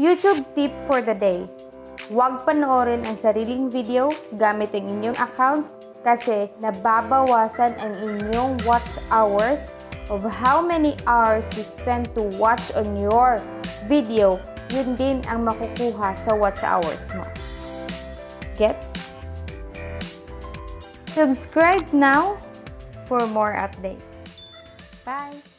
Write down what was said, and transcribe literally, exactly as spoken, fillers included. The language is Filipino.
YouTube tip for the day. Huwag panoorin ang sariling video gamit ang inyong account kasi nababawasan ang inyong watch hours of how many hours you spend to watch on your video. Yun din ang makukuha sa watch hours mo. Gets? Subscribe now for more updates. Bye!